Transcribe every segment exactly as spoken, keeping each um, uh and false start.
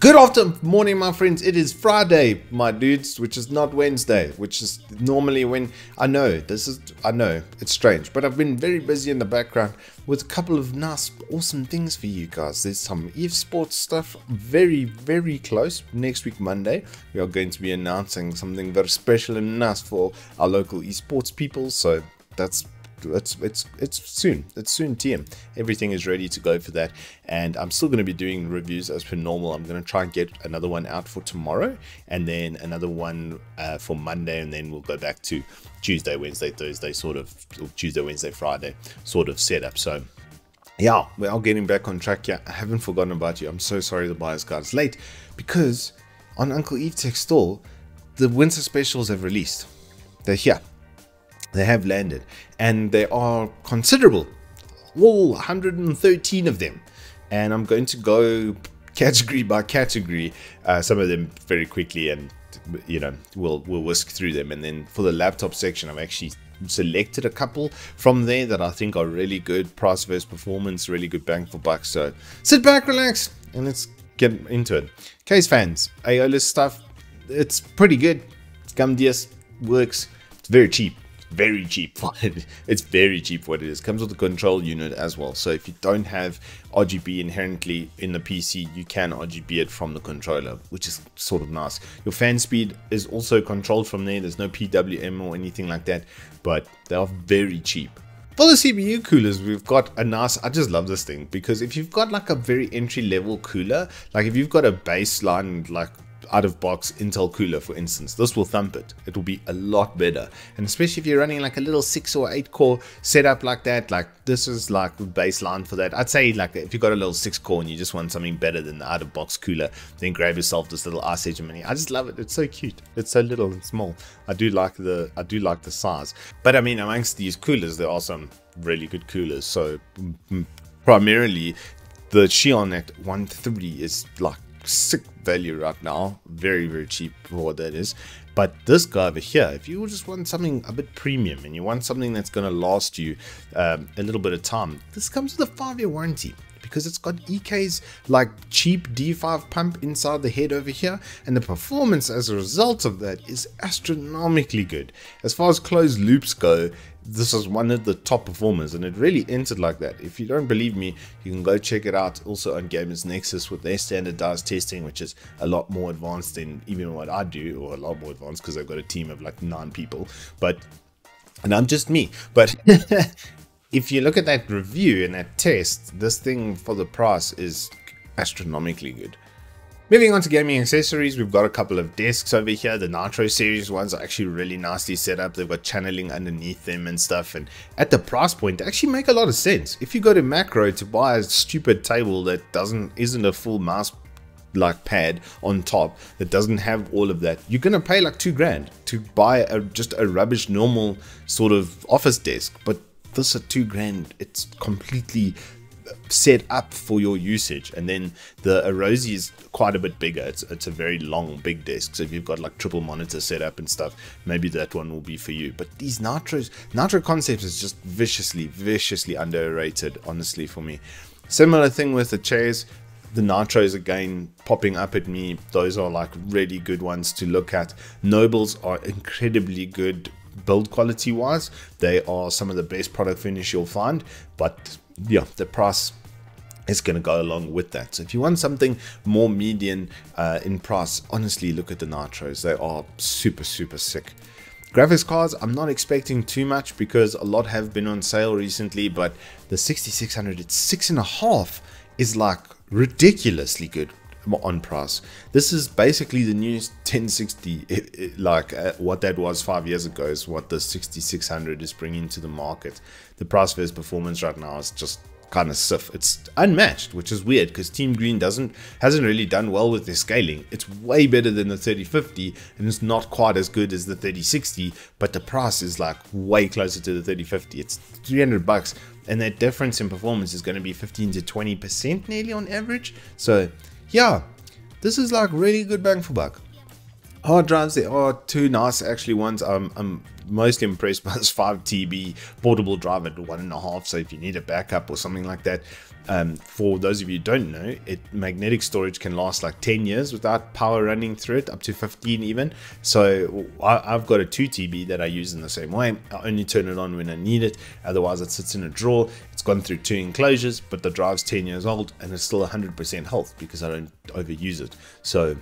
Good afternoon, morning, my friends. It is Friday, my dudes, which is not Wednesday, which is normally when I know this is, I know it's strange, but I've been very busy in the background with a couple of nice, awesome things for you guys. There's some eSports stuff very, very close. Next week, Monday, we are going to be announcing something very special and nice for our local eSports people. So that's It's, it's it's soon it's soon T M. Everything is ready to go for that, and I'm still going to be doing reviews as per normal. I'm going to try and get another one out for tomorrow, and then another one uh, for Monday, and then we'll go back to Tuesday, Wednesday, Thursday sort of, or Tuesday, Wednesday, Friday sort of setup. So yeah, we are getting back on track here. I haven't forgotten about you. I'm so sorry the buyer's card is late, because on Uncle Evetech stall the winter specials have released. They're here. They have landed, and they are considerable. All one hundred thirteen of them, and I'm going to go category by category, uh, some of them very quickly, and you know, we'll we'll whisk through them. And then for the laptop section, I've actually selected a couple from there that I think are really good, price versus performance, really good bang for buck. So sit back, relax, and let's get into it. Case fans, AOLIS stuff, it's pretty good. G M Ds works. It's very cheap. Very cheap for it. It's very cheap for what it is. Comes with the control unit as well. So if you don't have R G B inherently in the P C, you can R G B it from the controller, which is sort of nice. Your fan speed is also controlled from there. There's no P W M or anything like that, but they are very cheap. For the C B U coolers, we've got a nice, I just love this thing, because if you've got like a very entry level cooler, like if you've got a baseline, like out of box Intel cooler, for instance, this will thump it. It will be a lot better, and especially if you're running like a little six or eight core setup like that, like this is like the baseline for that. I'd say like if you've got a little six core and you just want something better than the out of box cooler, then grab yourself this little Ice Edge Mini. I just love it. It's so cute. It's so little and small. I do like the I do like the size. But I mean, amongst these coolers, there are some really good coolers. So primarily, the Xionet one thirty is like sick value right now, very very cheap for what that is. But this guy over here, if you just want something a bit premium and you want something that's going to last you um, a little bit of time, this comes with a five year warranty, because it's got E K's like cheap D five pump inside the head over here, and the performance as a result of that is astronomically good. As far as closed loops go, this is one of the top performers, and it really entered like that. If you don't believe me, you can go check it out also on Gamers Nexus with their standardized testing, which is a lot more advanced than even what I do, or a lot more advanced, because I've got a team of like nine people, but and I'm just me. But if you look at that review and that test, this thing for the price is astronomically good. Moving on to gaming accessories, we've got a couple of desks over here. The Nitro series ones are actually really nicely set up. They've got channeling underneath them and stuff, and at the price point they actually make a lot of sense. If you go to Macro to buy a stupid table that doesn't isn't a full mouse like pad on top, that doesn't have all of that, you're gonna pay like two grand to buy a just a rubbish normal sort of office desk. But this at two grand, it's completely set up for your usage. And then the Arozzi is quite a bit bigger. It's, it's a very long big desk, so if you've got like triple monitor set up and stuff, maybe that one will be for you. But these Nitros Nitro concepts is just viciously viciously underrated, honestly, for me. Similar thing with the chairs. The Nitros again popping up at me, those are like really good ones to look at. Nobles are incredibly good build quality wise. They are some of the best product finish you'll find, but yeah, the price is going to go along with that. So if you want something more median uh, in price, honestly look at the Nitros. They are super super sick. Graphics cards, I'm not expecting too much, because a lot have been on sale recently, but the sixty-six hundred at six and a half is like ridiculously good on price. This is basically the new ten sixty, it, it, like uh, what that was five years ago is what the sixty-six hundred is bringing to the market. The price versus performance right now is just kind of stiff. It's unmatched, which is weird, because Team Green doesn't hasn't really done well with their scaling. It's way better than the thirty fifty, and it's not quite as good as the thirty sixty, but the price is like way closer to the thirty fifty. It's three hundred bucks, and that difference in performance is going to be fifteen to twenty percent nearly on average. So yeah, this is like really good bang for buck. Hard drives, there are two nice actually ones. I'm, I'm most impressed by this five T B portable drive at one and a half. So if you need a backup or something like that, Um, for those of you who don't know, it magnetic storage can last like ten years without power running through it, up to fifteen even. So I, I've got a two T B that I use in the same way. I only turn it on when I need it, otherwise it sits in a drawer. It's gone through two enclosures, but the drive's ten years old and it's still one hundred percent health because I don't overuse it. So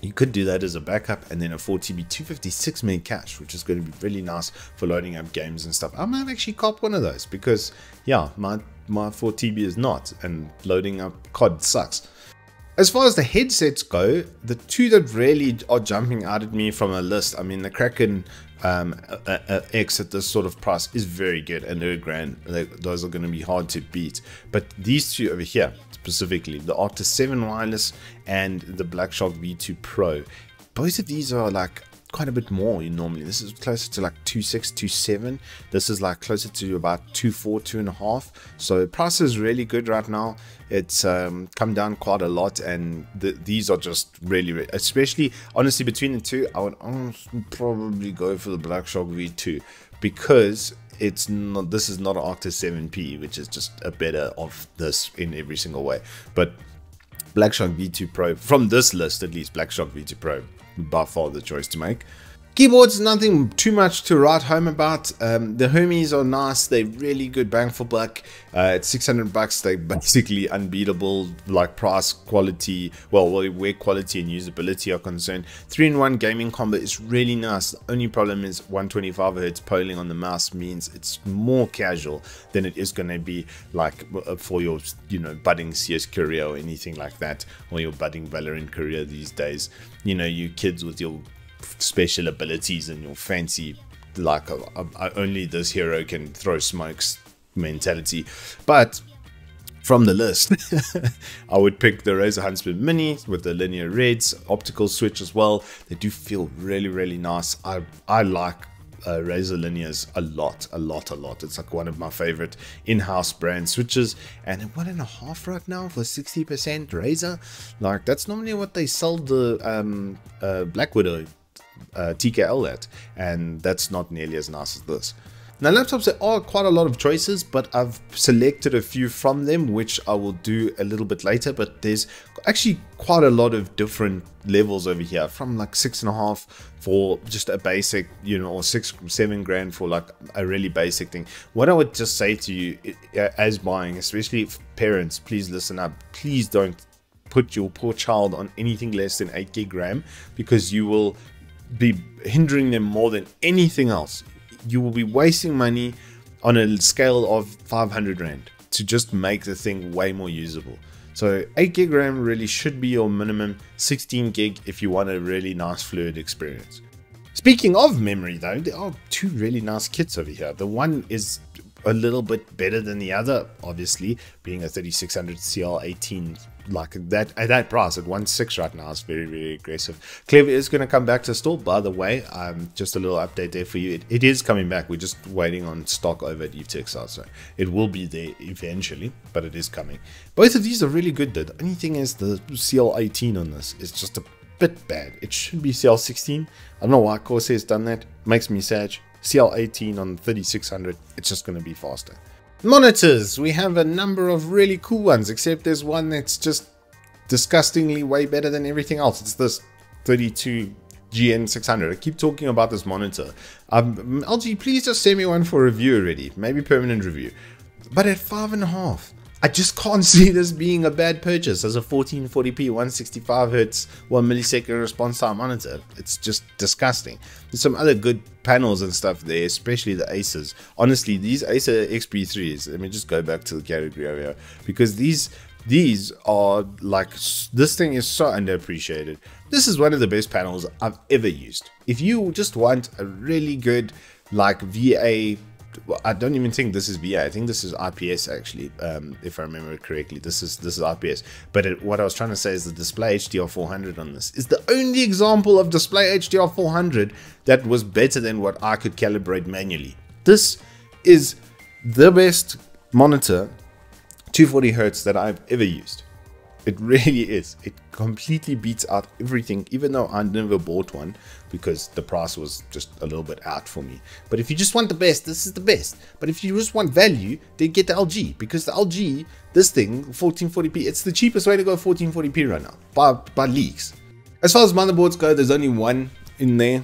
you could do that as a backup, and then a four T B two fifty-six meg cache, which is going to be really nice for loading up games and stuff. I might actually cop one of those because, yeah, my, my four T B is not, and loading up C O D sucks. As far as the headsets go, the two that really are jumping out at me from a list, I mean, the Kraken um, uh, uh, X at this sort of price is very good, and they're grand. They, those are going to be hard to beat. But these two over here, specifically, the Arctis seven Wireless and the Black Shark V two Pro. Both of these are like quite a bit more normally. This is closer to like two six, two seven. This is like closer to about two four, two and a half. So price is really good right now. It's um, come down quite a lot, and the, these are just really, really, especially honestly between the two, I would honestly probably go for the Black Shark V two because it's not, this is not an Arctis seven P, which is just a better of this in every single way. But Black Shark V two Pro, from this list at least, Black Shark V two Pro, by far the choice to make. Keyboards, nothing too much to write home about. Um, the Hermes are nice. They're really good bang for buck. Uh, at six hundred bucks, they're basically unbeatable, like price, quality, well, where quality and usability are concerned. three in one gaming combo is really nice. The only problem is one twenty-five hertz polling on the mouse means it's more casual than it is going to be like for your, you know, budding C S career or anything like that, or your budding Valorant career these days. You know, you kids with your special abilities and your fancy like a, a, a, only this hero can throw smokes mentality. But from the list I would pick the Razer Huntsman Mini with the linear reds optical switch as well. They do feel really, really nice. I I like Uh, Razer linears a lot a lot a lot. It's like one of my favorite in-house brand switches, and one and a half right now for sixty percent Razer. Like, that's normally what they sell the um uh BlackWidow uh T K L at, and that's not nearly as nice as this. Now, laptops, there are quite a lot of choices, but I've selected a few from them, which I will do a little bit later. But there's actually quite a lot of different levels over here, from like six and a half for just a basic, you know, or six, seven grand for like a really basic thing. What I would just say to you as buying, especially parents, please listen up. Please don't put your poor child on anything less than eight gig RAM, because you will be hindering them more than anything else. You will be wasting money on a scale of five hundred rand to just make the thing way more usable. So eight gig RAM really should be your minimum, sixteen gig if you want a really nice fluid experience. Speaking of memory though, there are two really nice kits over here. The one is a little bit better than the other, obviously, being a thirty-six hundred C L eighteen. Like that, at that price at one point six right now is very, very aggressive. Clever is going to come back to the store, by the way. Um just a little update there for you. It, it is coming back. We're just waiting on stock over at Evetech, so it will be there eventually, but it is coming. Both of these are really good though. The only thing is the C L eighteen on this is just a bit bad. It should be C L sixteen. I don't know why Corsair's done that. Makes me sad. C L eighteen on the thirty-six hundred, it's just going to be faster. Monitors, we have a number of really cool ones, except there's one that's just disgustingly way better than everything else. It's this thirty-two G N six hundred. I keep talking about this monitor. Um, L G, please just send me one for review already, maybe permanent review. But at five and a half, I just can't see this being a bad purchase as a fourteen forty P one sixty-five hertz one millisecond response time monitor. It's just disgusting. There's some other good panels and stuff there, especially the Acers. Honestly, these Acer X P threes, let me just go back to the category over here, because these these are like, this thing is so underappreciated. This is one of the best panels I've ever used. If you just want a really good like V A, well, I don't even think this is V A. I think this is I P S actually, um, if I remember correctly. This is this is I P S. But it, what I was trying to say is the display H D R four hundred on this is the only example of display H D R four hundred that was better than what I could calibrate manually. This is the best monitor two forty hertz that I've ever used. It really is. It completely beats out everything, even though I never bought one because the price was just a little bit out for me. But if you just want the best, this is the best. But if you just want value, then get the L G, because the L G, this thing, fourteen forty P, it's the cheapest way to go fourteen forty P right now, by, by leagues. As far as motherboards go, there's only one in there,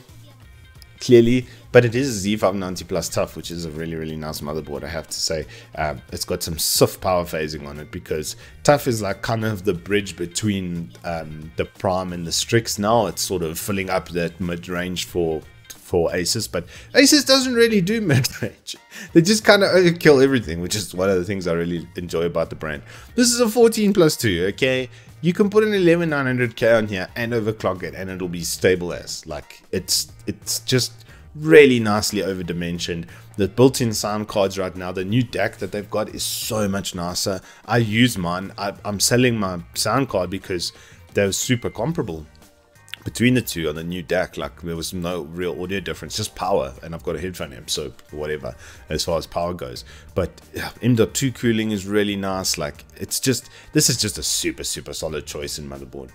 clearly, but it is a Z five ninety Plus TUF, which is a really, really nice motherboard, I have to say. Um, it's got some soft power phasing on it because TUF is like kind of the bridge between um, the Prime and the Strix now. It's sort of filling up that mid-range for for ASUS, but ASUS doesn't really do mid-range. They just kind of overkill everything, which is one of the things I really enjoy about the brand. This is a fourteen plus two, okay? You can put an eleven nine hundred K on here and overclock it and it'll be stable as. Like, it's it's just really nicely overdimensioned. The built-in sound cards right now, the new D A C that they've got is so much nicer. I use mine. I, I'm selling my sound card because they're super comparable between the two on the new D A C. Like, there was no real audio difference, just power. And I've got a headphone amp, so whatever, as far as power goes. But yeah, M dot two cooling is really nice. Like, it's just, this is just a super, super solid choice in motherboard.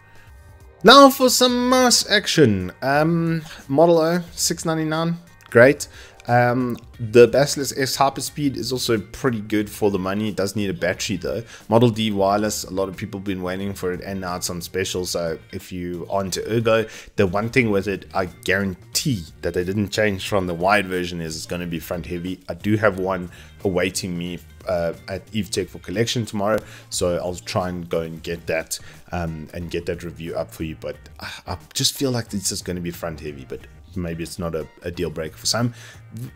Now for some mouse action. Um, Model O, six ninety-nine, great. Um, the Basilisk S Hyperspeed is also pretty good for the money. It does need a battery though. Model D wireless, a lot of people have been waiting for it and now it's on special. So if you are into Ergo, the one thing with it, I guarantee that they didn't change from the wired version is it's going to be front heavy. I do have one awaiting me uh, at Evetech for collection tomorrow. So I'll try and go and get that um, and get that review up for you. But I, I just feel like this is going to be front heavy, but maybe it's not a, a deal breaker for some.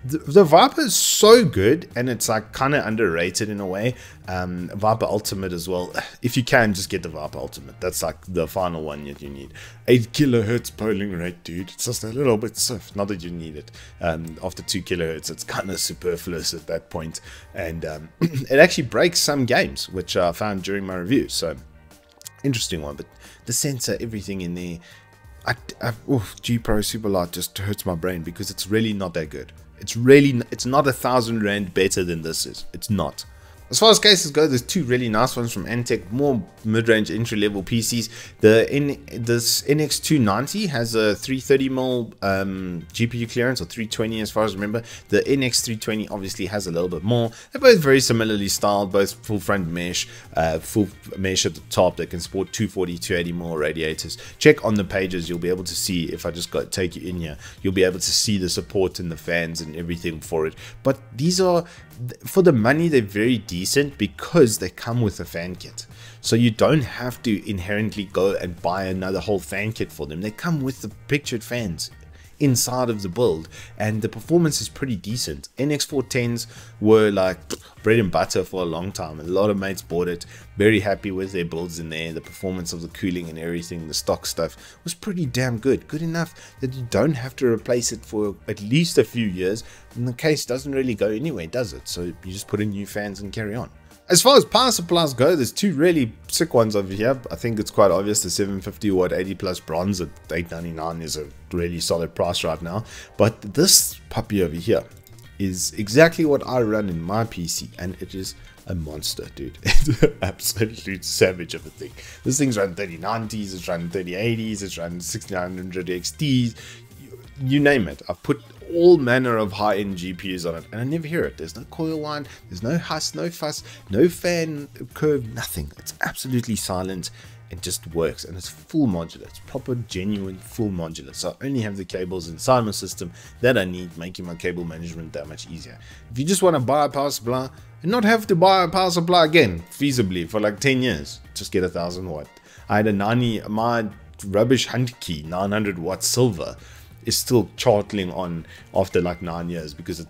The, the Viper is so good and it's like kind of underrated in a way. Um, Viper Ultimate as well. If you can, just get the Viper Ultimate. That's like the final one that you need. eight kilohertz polling rate, dude. It's just a little bit soft. Not that you need it. Um, after two kilohertz, it's kind of superfluous at that point. And um, it actually breaks some games, which I found during my review. So, interesting one. But the sensor, everything in there. I, I, oof, G Pro Superlight just hurts my brain because it's really not that good. It's really, it's not a thousand rand better than this is. It's not. As far as cases go, there's two really nice ones from Antec, more mid-range entry-level P Cs. The N this N X two ninety has a three thirty mil um, G P U clearance, or three twenty as far as I remember. The N X three twenty obviously has a little bit more. They're both very similarly styled, both full front mesh, uh, full mesh at the top. They can support two forty, two eighty mil radiators. Check on the pages, you'll be able to see, if I just got take you in here, you'll be able to see the support and the fans and everything for it. But these are, for the money, they're very decent. Decent because they come with a fan kit, so you don't have to inherently go and buy another whole fan kit for them. They come with the pictured fans inside of the build and the performance is pretty decent. N X four tens were like bread and butter for a long time. A lot of mates bought it, very happy with their builds in there. The performance of the cooling and everything, the stock stuff was pretty damn good, good enough that you don't have to replace it for at least a few years, and the case doesn't really go anywhere, does it? So you just put in new fans and carry on. As far as power supplies go, there's two really sick ones over here. I think it's quite obvious the seven fifty watt eighty plus bronze at eight ninety-nine is a really solid price right now. But this puppy over here is exactly what I run in my P C, and it is a monster, dude. It's an absolute savage of a thing. This thing's run thirty nineties, it's run thirty eighties, it's run sixty-nine hundred X Ts, you, you name it. I've put all manner of high-end G P Us on it and I never hear it. There's no coil whine, there's no huss, no fuss, no fan curve, nothing. It's absolutely silent and just works, and it's full modular. It's proper, genuine, full modular. So I only have the cables inside my system that I need, making my cable management that much easier. If you just want to buy a power supply and not have to buy a power supply again, feasibly, for like ten years, just get a thousand watt. I had a ninety, my rubbish hunt key, nine hundred watt silver, is still chortling on after like nine years because it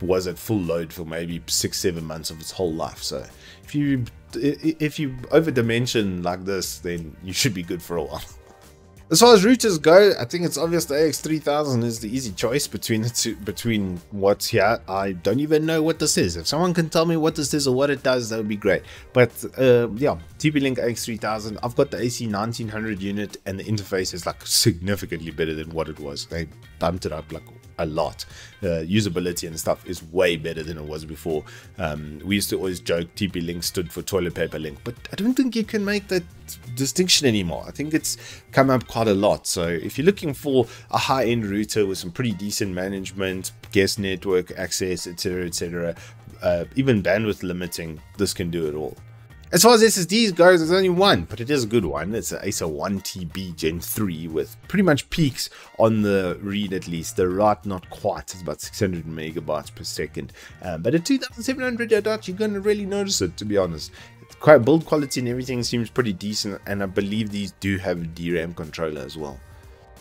was at full load for maybe six seven months of its whole life. So if you if you over dimension like this, then you should be good for a while. As far as routers go, I think it's obvious the A X three thousand is the easy choice between the two, between what's here. I don't even know what this is. If someone can tell me what this is or what it does, that would be great. But uh, yeah, T P-Link A X three thousand, I've got the A C nineteen hundred unit and the interface is like significantly better than what it was. They bumped it up like a lot. Uh, usability and stuff is way better than it was before. Um, we used to always joke T P Link stood for toilet paper link, but I don't think you can make that distinction anymore. I think it's come up quite a lot. So if you're looking for a high-end router with some pretty decent management, guest network access, etc, etc, uh, even bandwidth limiting, this can do it all. As far as S S Ds goes, there's only one, but it is a good one. It's an Acer one T B Gen three with pretty much peaks on the read, at least. The write, not quite. It's about six hundred megabytes per second. Um, but at two thousand seven hundred dot, you're going to really notice it, to be honest. It's quite build quality and everything seems pretty decent, and I believe these do have a D RAM controller as well.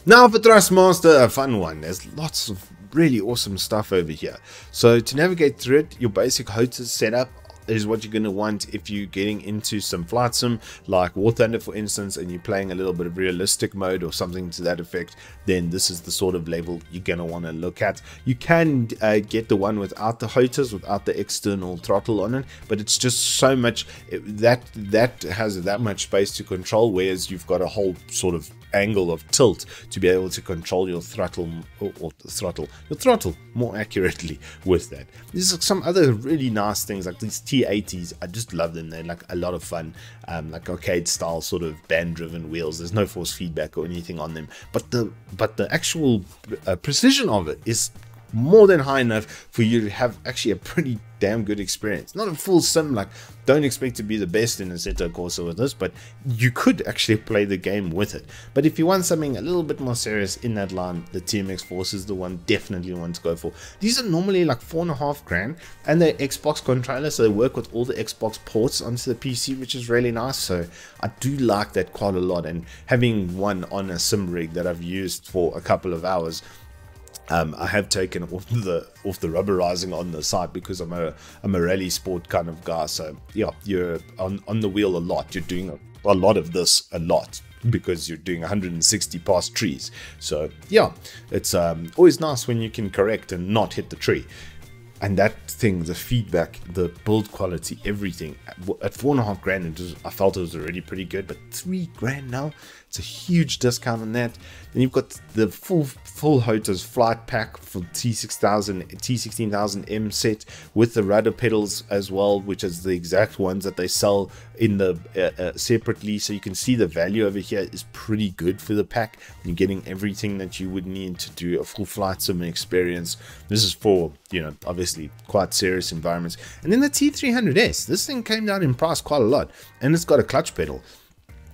Now for Thrustmaster, a fun one. There's lots of really awesome stuff over here. So to navigate through it, your basic host setup is what you're going to want if you're getting into some flight sim like War Thunder, for instance, and you're playing a little bit of realistic mode or something to that effect. Then this is the sort of level you're going to want to look at. You can uh, get the one without the H O T A S, without the external throttle on it, but it's just so much it, that that has that much space to control, whereas you've got a whole sort of angle of tilt to be able to control your throttle or, or throttle your throttle more accurately with that. There's some other really nice things like these T eighties. I just love them. They're like a lot of fun, um, like arcade style sort of band driven wheels. There's no force feedback or anything on them, but the but the actual uh, precision of it is more than high enough for you to have actually a pretty damn good experience. Not a full sim, like don't expect to be the best in a Assetto Corsa with this, but you could actually play the game with it. But if you want something a little bit more serious in that line, the T M X Force is the one definitely one to go for. These are normally like four and a half grand, and they're Xbox controllers, so they work with all the Xbox ports onto the P C, which is really nice. So I do like that quite a lot, and having one on a sim rig that I've used for a couple of hours, Um, I have taken off the off the rubberizing on the side because I'm a I'm a rally sport kind of guy. So yeah, you're on on the wheel a lot. You're doing a, a lot of this a lot because you're doing one hundred sixty past trees. So yeah, it's um, always nice when you can correct and not hit the tree. And that thing, the feedback, the build quality, everything at four and a half grand, it was, I felt it was already pretty good, but three grand now, it's a huge discount on that. Then you've got the full full H O T A S flight pack for T six thousand, T sixteen thousand M set with the rudder pedals as well, which is the exact ones that they sell in the uh, uh, separately. So you can see the value over here is pretty good for the pack. You're getting everything that you would need to do a full flight sim experience. This is for, you know, obviously quite serious environments. And then the T three hundred S, this thing came down in price quite a lot, and it's got a clutch pedal,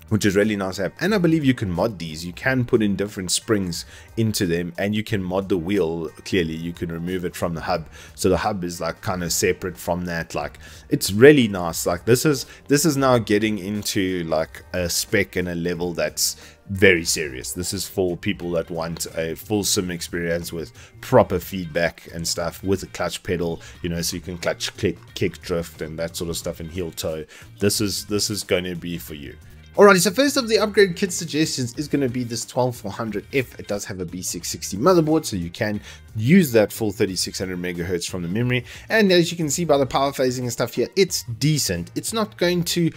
which is really nice to have. And I believe you can mod these. You can put in different springs into them, and you can mod the wheel. Clearly you can remove it from the hub, so the hub is like kind of separate from that. Like, it's really nice. Like, this is this is now getting into like a spec and a level that's very serious. This is for people that want a full sim experience with proper feedback and stuff, with a clutch pedal, you know, so you can clutch, click, kick, drift and that sort of stuff, and heel toe. This is this is going to be for you. Alrighty, so first of the upgrade kit suggestions is going to be this twelve four hundred F. It does have a B six sixty motherboard, so you can use that full thirty-six hundred megahertz from the memory. And as you can see by the power phasing and stuff here, it's decent. It's not going to,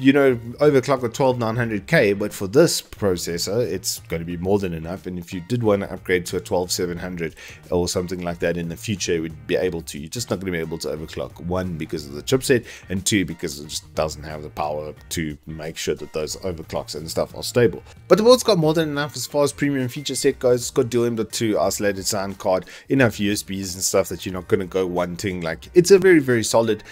you know, overclock the twelve nine hundred K, but for this processor, it's going to be more than enough. And if you did want to upgrade to a twelve seven hundred or something like that in the future, you would be able to. You're just not going to be able to overclock, one, because of the chipset, and two, because it just doesn't have the power to make sure that those overclocks and stuff are stable. But the board's got more than enough as far as premium feature set goes. It's got dual M dot two isolated sound card, enough U S Bs and stuff that you're not going to go wanting. Like, it's a very very solid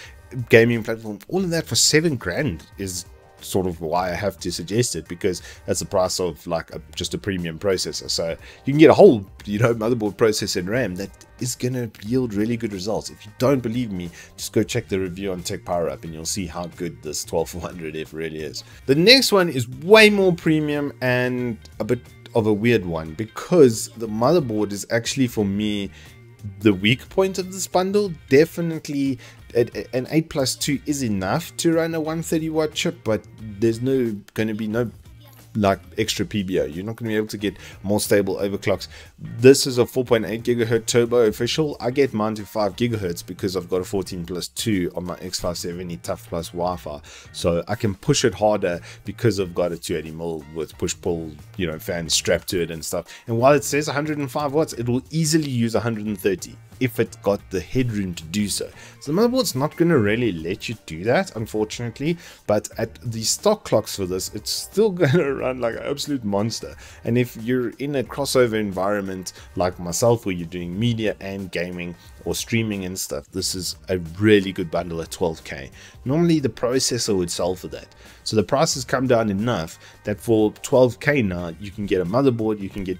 gaming platform. All of that for seven grand is sort of why I have to suggest it, because that's the price of like a, just a premium processor. So you can get a whole, you know, motherboard, processor and RAM that is going to yield really good results. If you don't believe me, just go check the review on Tech Power Up and you'll see how good this twelve four hundred F really is. The next one is way more premium and a bit of a weird one, because the motherboard is actually, for me, the weak point of this bundle. Definitely an eight plus two is enough to run a one hundred thirty watt chip, but there's no going to be no like extra P B O. You're not going to be able to get more stable overclocks. This is a four point eight gigahertz turbo official. I get mine to five gigahertz because I've got a fourteen plus two on my X five seventy T U F Plus Wi-Fi, so I can push it harder because I've got a two eighty mil with push-pull, you know, fans strapped to it and stuff. And while it says one hundred five watts, it will easily use one hundred thirty if it got the headroom to do so. So the motherboard's not going to really let you do that, unfortunately, but at the stock clocks for this, it's still going to run like an absolute monster. And if you're in a crossover environment like myself, where you're doing media and gaming or streaming and stuff, this is a really good bundle at twelve K. Normally the processor would sell for that. So the price has come down enough that for twelve K now, you can get a motherboard, you can get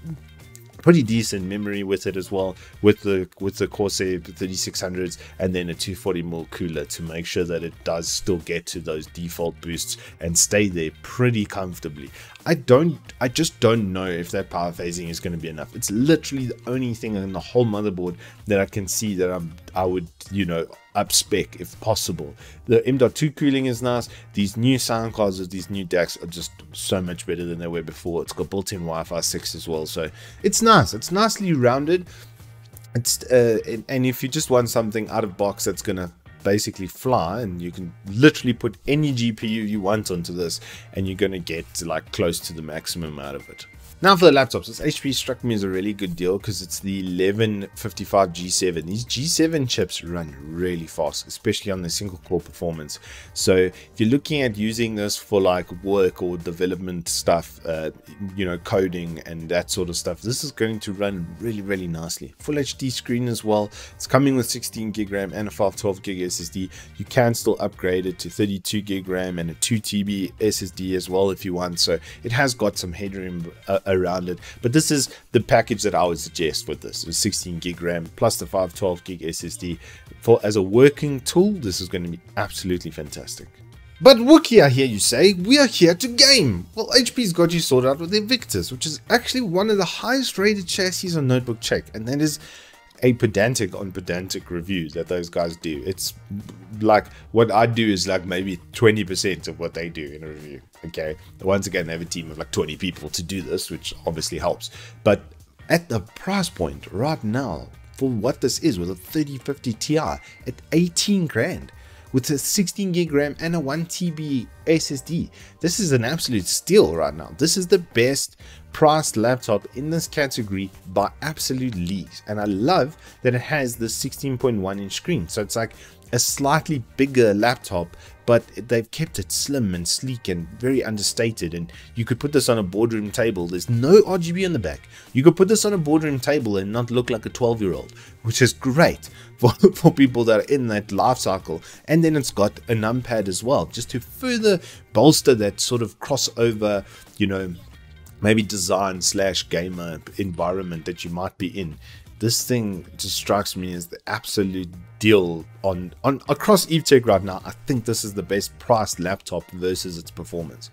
pretty decent memory with it as well, with the with the Corsair thirty-six hundreds, and then a two forty mil cooler to make sure that it does still get to those default boosts and stay there pretty comfortably. I don't, I just don't know if that power phasing is going to be enough. It's literally the only thing in the whole motherboard that I can see that I'm, I would, you know, up spec if possible. The M dot two cooling is nice. These new sound cards with these new D A Cs are just so much better than they were before. It's got built-in Wi-Fi six as well, so it's nice. It's nicely rounded. It's uh, and, and if you just want something out of box that's gonna basically fly, and you can literally put any G P U you want onto this and you're gonna get like close to the maximum out of it. Now for the laptops, this H P struck me as a really good deal because it's the eleven fifty-five G seven. These G seven chips run really fast, especially on the single core performance. So if you're looking at using this for like work or development stuff, uh, you know, coding and that sort of stuff, this is going to run really, really nicely. Full H D screen as well. It's coming with sixteen gig RAM and a five twelve gig S S D. You can still upgrade it to thirty-two gig RAM and a two T B S S D as well if you want. So it has got some headroom uh, around it, but this is the package that I would suggest with this. It's sixteen gig RAM plus the five twelve gig S S D. For as a working tool, this is going to be absolutely fantastic. But Wookie, I hear you say, we are here to game. Well, H P's got you sorted out with their Victus, which is actually one of the highest rated chassis on Notebook Check, and that is a pedantic on pedantic review that those guys do. It's like what I do is like maybe twenty percent of what they do in a review. Okay, once again, they have a team of like twenty people to do this, which obviously helps. But at the price point right now, for what this is, with a thirty fifty Ti at eighteen grand, with a sixteen gig RAM and a one T B S S D, this is an absolute steal right now. This is the best priced laptop in this category by absolute leagues, and I love that it has the sixteen point one inch screen. So it's like a slightly bigger laptop, but they've kept it slim and sleek and very understated, and you could put this on a boardroom table. There's no R G B on the back. You could put this on a boardroom table and not look like a twelve year old, which is great for, for people that are in that life cycle. And then it's got a numpad as well, just to further bolster that sort of crossover, you know, maybe design slash gamer environment that you might be in. This thing just strikes me as the absolute deal on, on across Evetech right now. I think this is the best priced laptop versus its performance.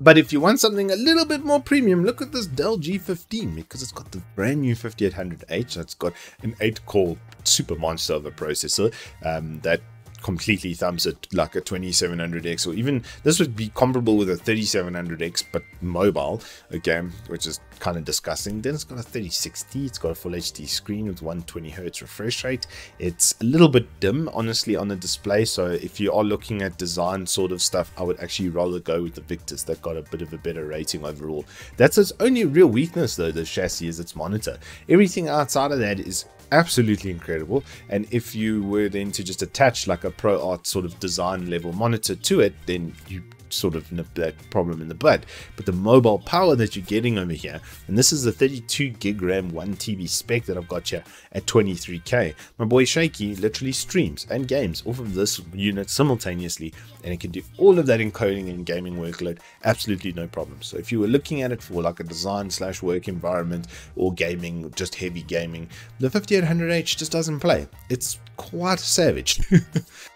But if you want something a little bit more premium, look at this Dell G fifteen, because it's got the brand new fifty-eight hundred H. It's got an eight core super monster of a processor um, that completely thumbs it like a twenty-seven hundred X, or even this would be comparable with a thirty-seven hundred X but mobile, okay, which is kind of disgusting. Then it's got a thirty sixty, it's got a full H D screen with one twenty hertz refresh rate. It's a little bit dim, honestly, on the display, so if you are looking at design sort of stuff, I would actually rather go with the Victus. That got a bit of a better rating overall. That's its only real weakness though, the chassis, is its monitor. Everything outside of that is absolutely incredible, and if you were then to just attach like a ProArt sort of design level monitor to it, then you sort of nip that problem in the bud. But the mobile power that you're getting over here, and this is the thirty-two gig RAM one T B spec that I've got here at twenty-three K, my boy Shaky literally streams and games off of this unit simultaneously, and it can do all of that encoding and gaming workload absolutely no problem. So if you were looking at it for like a design slash work environment or gaming, just heavy gaming, the fifty-eight hundred H just doesn't play. It's quite savage.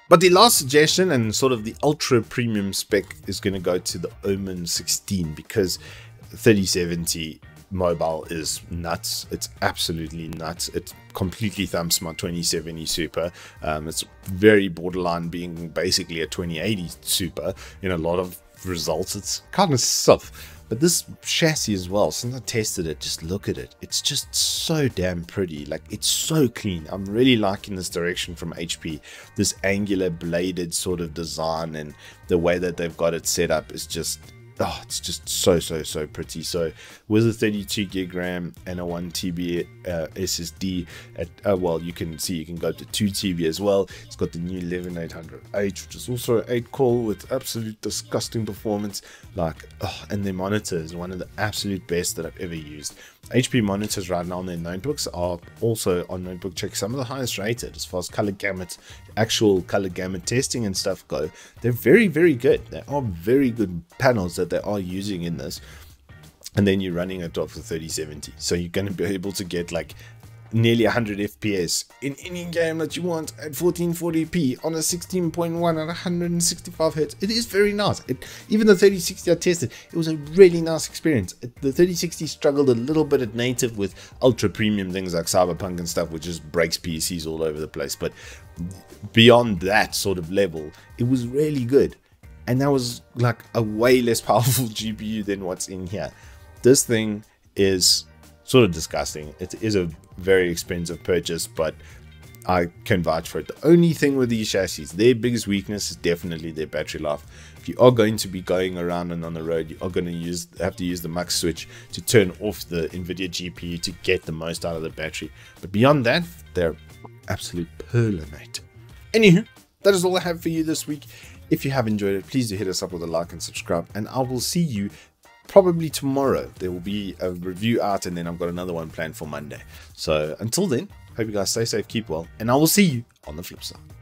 But the last suggestion, and sort of the ultra premium spec, is going to go to the Omen sixteen, because thirty seventy mobile is nuts. It's absolutely nuts. It completely thumps my twenty seventy Super. Um, it's very borderline being basically a twenty eighty Super in a lot of results. It's kind of soft. But this chassis as well, since I tested it, just look at it. It's just so damn pretty. Like, it's so clean. I'm really liking this direction from H P. This angular bladed sort of design and the way that they've got it set up is just... oh, it's just so, so, so pretty. So with a thirty-two gig RAM and a one T B uh, S S D, at, uh, well, you can see you can go to two T B as well. It's got the new eleven eight hundred H, which is also eight core with absolute disgusting performance. Like, oh, and their monitor is one of the absolute best that I've ever used. H P monitors right now on their notebooks are also on Notebook Check, some of the highest rated as far as color gamut, actual color gamut testing and stuff go. They're very, very good. They are very good panels that they are using in this. And then you're running it off the thirty seventy. So you're going to be able to get like nearly one hundred F P S in any game that you want at fourteen forty P on a sixteen point one at one hundred sixty-five hertz. It is very nice. It, even the thirty sixty I tested, it was a really nice experience. It, the thirty sixty struggled a little bit at native with ultra premium things like Cyberpunk and stuff, which just breaks P Cs all over the place. But beyond that sort of level, it was really good. And that was like a way less powerful G P U than what's in here. This thing is sort of disgusting. It is a very expensive purchase, but I can vouch for it. The only thing with these chassis, their biggest weakness is definitely their battery life. If you are going to be going around and on the road, you are going to use have to use the mux switch to turn off the NVIDIA G P U to get the most out of the battery. But beyond that, they're absolute perlinate. Anywho, that is all I have for you this week. If you have enjoyed it, please do hit us up with a like and subscribe, and I will see you probably tomorrow. There will be a review out, and then I've got another one planned for Monday. So until then, hope you guys stay safe, keep well, and I will see you on the flip side.